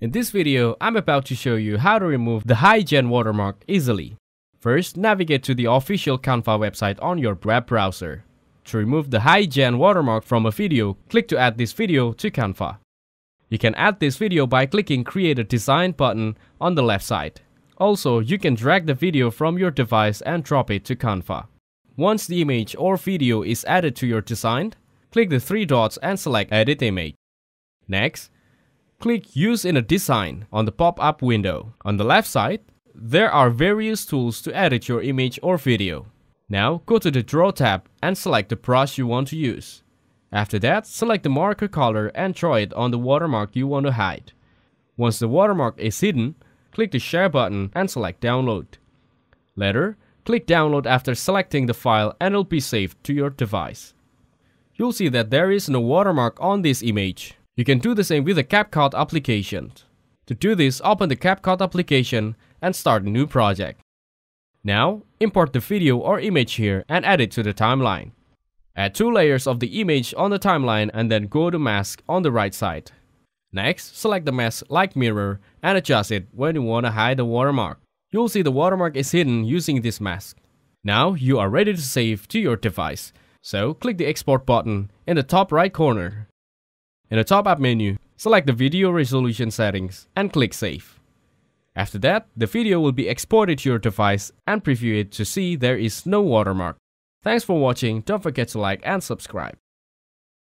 In this video, I'm about to show you how to remove the Heygen watermark easily. First, navigate to the official Canva website on your web browser. To remove the Heygen watermark from a video, click to add this video to Canva. You can add this video by clicking Create a Design button on the left side. Also, you can drag the video from your device and drop it to Canva. Once the image or video is added to your design, click the three dots and select Edit Image. Next, click Use in a Design on the pop-up window. On the left side, there are various tools to edit your image or video. Now, go to the Draw tab and select the brush you want to use. After that, select the marker color and draw it on the watermark you want to hide. Once the watermark is hidden, click the Share button and select Download. Later, click Download after selecting the file and it'll be saved to your device. You'll see that there is no watermark on this image. You can do the same with the CapCut application. To do this, open the CapCut application and start a new project. Now, import the video or image here and add it to the timeline. Add two layers of the image on the timeline and then go to Mask on the right side. Next, select the mask like mirror and adjust it when you want to hide the watermark. You'll see the watermark is hidden using this mask. Now you are ready to save to your device, so click the export button in the top right corner. In the top up menu, select the video resolution settings and click save. After that, the video will be exported to your device and preview it to see there is no watermark. Thanks for watching, don't forget to like and subscribe.